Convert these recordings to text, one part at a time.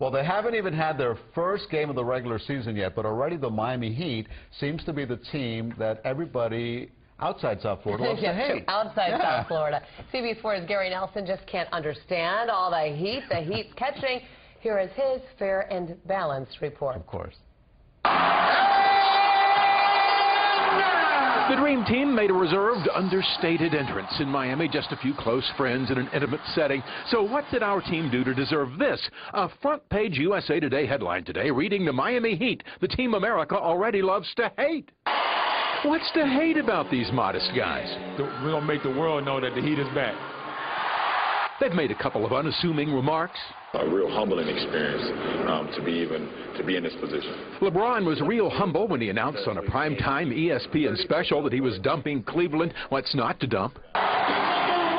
Well, they haven't even had their first game of the regular season yet, but already the Miami Heat seems to be the team that everybody outside South Florida loves to hate. South Florida. CBS 4's Gary Nelson just can't understand all the heat the Heat's catching. Here is his fair and balanced report. Of course. The Dream Team made a reserved, understated entrance in Miami, just a few close friends in an intimate setting. So what did our team do to deserve this? A front-page USA Today headline today reading the Miami Heat, the team America already loves to hate. What's to hate about these modest guys? We're going to make the world know that the Heat is back. They've made a couple of unassuming remarks. A real humbling experience to be in this position. LeBron was real humble when he announced on a primetime ESPN special that he was dumping Cleveland. What's not to dump?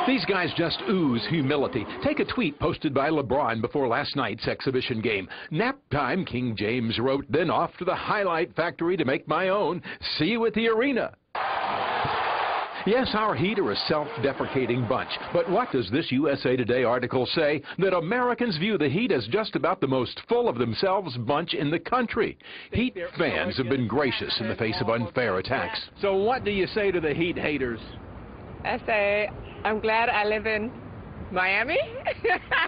These guys just ooze humility. Take a tweet posted by LeBron before last night's exhibition game. Nap time, King James wrote, then off to the highlight factory to make my own. See you at the arena. Yes, our Heat are a self-deprecating bunch, but what does this USA Today article say? That Americans view the Heat as just about the most full of themselves bunch in the country. Heat fans have been gracious in the face of unfair attacks. So what do you say to the Heat haters? I say, I'm glad I live in Miami. Ha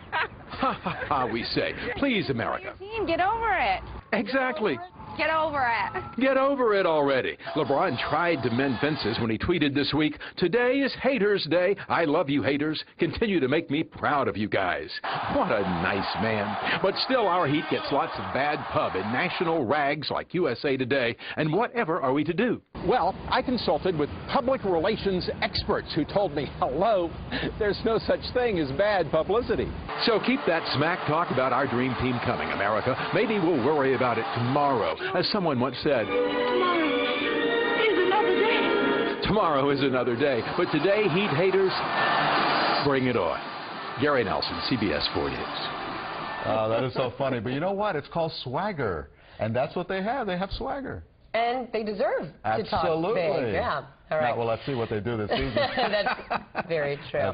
ha ha, we say. Please, America. Get over it. Exactly. Get over it. Get over it already. LeBron tried to mend fences when he tweeted this week, "Today is Haters Day. I love you, haters. Continue to make me proud of you guys." What a nice man. But still, our Heat gets lots of bad pub in national rags like USA Today. And whatever are we to do? Well, I consulted with public relations experts who told me, hello, there's no such thing as bad publicity. So keep that smack talk about our Dream Team coming, America. Maybe we'll worry about it tomorrow. As someone once said, tomorrow is another day. But today, Heat haters, bring it on. Gary Nelson, CBS 4 News. Oh, that is so funny. But you know what? It's called swagger. And that's what they have. They have swagger. And they deserve to talk big. Absolutely. Yeah. All right. Well, let's see what they do this season. That's very true.